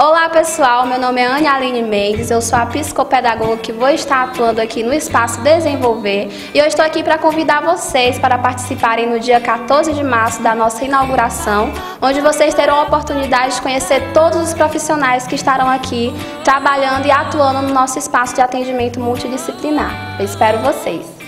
Olá pessoal, meu nome é Aline Mendes, eu sou a psicopedagoga que vou estar atuando aqui no Espaço Desenvolver e eu estou aqui para convidar vocês para participarem no dia 14 de março da nossa inauguração, onde vocês terão a oportunidade de conhecer todos os profissionais que estarão aqui trabalhando e atuando no nosso espaço de atendimento multidisciplinar. Eu espero vocês!